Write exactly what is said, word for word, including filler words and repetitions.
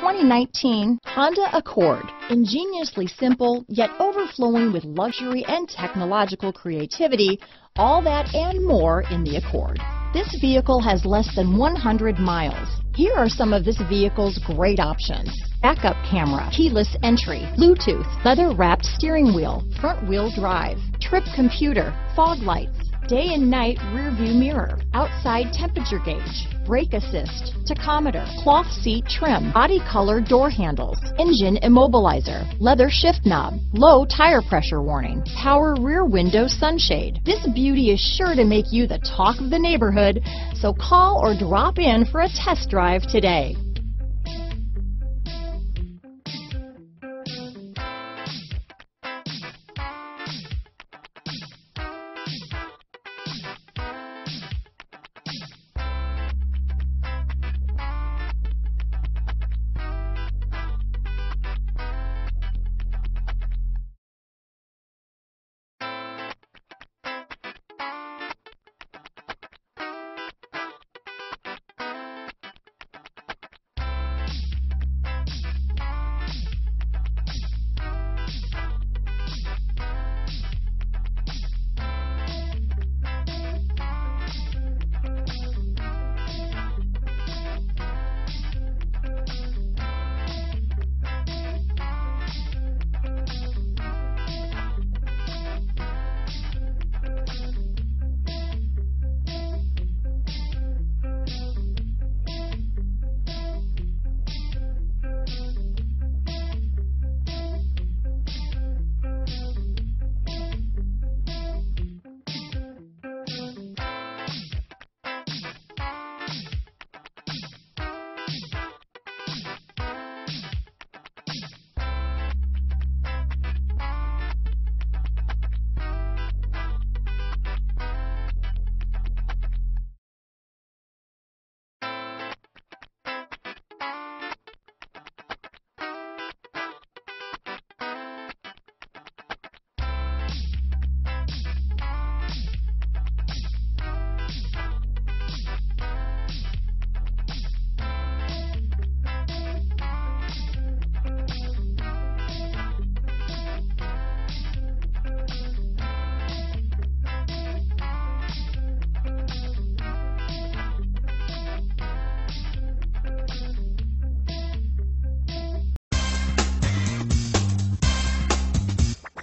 twenty nineteen Honda Accord. Ingeniously simple, yet overflowing with luxury and technological creativity, all that and more in the Accord. This vehicle has less than one hundred miles. Here are some of this vehicle's great options. Backup camera, keyless entry, Bluetooth, leather-wrapped steering wheel, front-wheel drive, trip computer, fog lights, day and night rear view mirror, outside temperature gauge, brake assist, tachometer, cloth seat trim, body color door handles, engine immobilizer, leather shift knob, low tire pressure warning, power rear window sunshade. This beauty is sure to make you the talk of the neighborhood, so call or drop in for a test drive today.